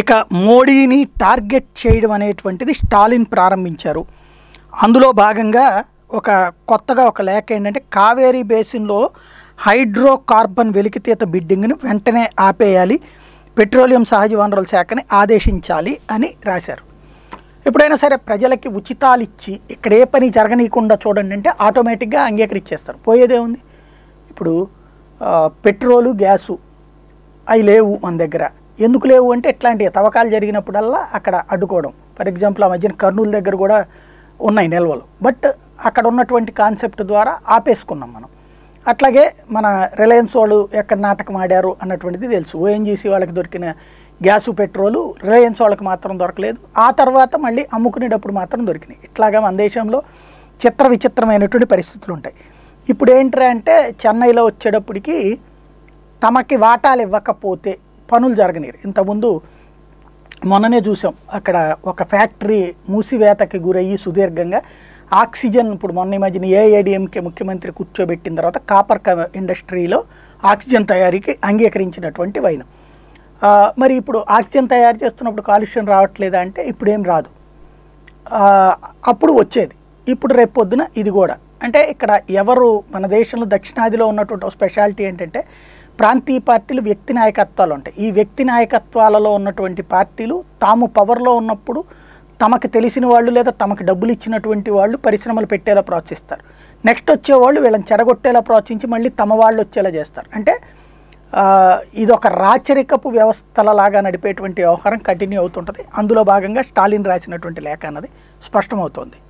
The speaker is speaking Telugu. ఇక మోడీని టార్గెట్ చేయడం అనేటువంటిది స్టాలిన్ ప్రారంభించారు. అందులో భాగంగా ఒక కొత్తగా ఒక లేఖ ఏంటంటే, కావేరీ బేసిన్లో హైడ్రోకార్బన్ వెలికితీత బిడ్డింగ్ను వెంటనే ఆపేయాలి, పెట్రోలియం సహజ వనరుల శాఖని ఆదేశించాలి అని రాశారు. ఎప్పుడైనా సరే ప్రజలకి ఉచితాలు ఇచ్చి ఇక్కడ ఏ పని జరగనీయకుండా చూడండి అంటే ఆటోమేటిక్గా అంగీకరించేస్తారు. పోయేదేముంది, ఇప్పుడు పెట్రోలు గ్యాసు అవి లేవు మన దగ్గర. ఎందుకు లేవు అంటే ఇట్లాంటి తవ్వకాలు జరిగినప్పుడల్లా అక్కడ అడ్డుకోవడం. ఫర్ ఎగ్జాంపుల్ ఆ మధ్యన కర్నూలు దగ్గర కూడా ఉన్నాయి నిల్వలు, బట్ అక్కడ ఉన్నటువంటి కాన్సెప్ట్ ద్వారా ఆపేసుకున్నాం మనం. అట్లాగే మన రిలయన్స్ వాళ్ళు ఎక్కడ నాటకం ఆడారు అన్నటువంటిది తెలుసు. ఓఎన్జీసీ వాళ్ళకి దొరికిన గ్యాసు పెట్రోలు రిలయన్స్ వాళ్ళకి మాత్రం దొరకలేదు, ఆ తర్వాత మళ్ళీ అమ్ముకునేటప్పుడు మాత్రం దొరికినాయి. ఇట్లాగా మన దేశంలో చిత్ర విచిత్రమైనటువంటి పరిస్థితులు ఉంటాయి. ఇప్పుడు ఏంట్రా అంటే చెన్నైలో వచ్చేటప్పటికి తమకి వాటాలు ఇవ్వకపోతే పనులు జరగనీరు. ఇంతకుముందు మొన్ననే చూసాం అక్కడ ఒక ఫ్యాక్టరీ మూసివేతకి గురయ్యి సుదీర్ఘంగా ఆక్సిజన్, ఇప్పుడు మొన్న ఈ మధ్యన ఏఐడిఎంకే ముఖ్యమంత్రి కూర్చోబెట్టిన తర్వాత కాపర్ ఇండస్ట్రీలో ఆక్సిజన్ తయారీకి అంగీకరించినటువంటి వైనం. మరి ఇప్పుడు ఆక్సిజన్ తయారు చేస్తున్నప్పుడు కాలుష్యం రావట్లేదా అంటే ఇప్పుడు ఏం రాదు, అప్పుడు వచ్చేది, ఇప్పుడు రేపు పొద్దున ఇది కూడా. అంటే ఇక్కడ ఎవరు మన దేశంలో దక్షిణాదిలో ఉన్నటువంటి స్పెషాలిటీ ఏంటంటే ప్రాంతీయ పార్టీలు వ్యక్తి నాయకత్వాలు ఉంటాయి. ఈ వ్యక్తి నాయకత్వాలలో ఉన్నటువంటి పార్టీలు తాము పవర్లో ఉన్నప్పుడు తమకు తెలిసిన వాళ్ళు లేదా తమకు డబ్బులు ఇచ్చినటువంటి వాళ్ళు పరిశ్రమలు పెట్టేలా ప్రోత్సహిస్తారు. నెక్స్ట్ వచ్చేవాళ్ళు వీళ్ళని చెడగొట్టేలా ప్రోత్సహించి మళ్ళీ తమ వాళ్ళు వచ్చేలా చేస్తారు. అంటే ఇదొక రాచరికపు వ్యవస్థలలాగా నడిపేటువంటి వ్యవహారం కంటిన్యూ అవుతుంటుంది. అందులో భాగంగా స్టాలిన్ రాసినటువంటి లేఖ అన్నది స్పష్టమవుతోంది.